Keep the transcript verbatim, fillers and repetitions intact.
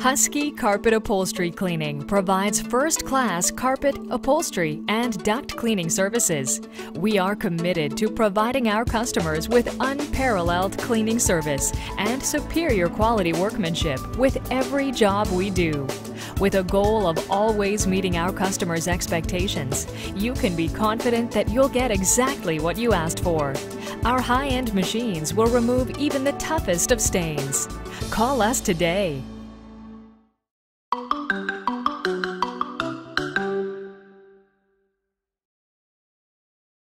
Husky Carpet Upholstery Cleaning provides first-class carpet, upholstery, and duct cleaning services. We are committed to providing our customers with unparalleled cleaning service and superior quality workmanship with every job we do. With a goal of always meeting our customers' expectations, you can be confident that you'll get exactly what you asked for. Our high-end machines will remove even the toughest of stains. Call us today.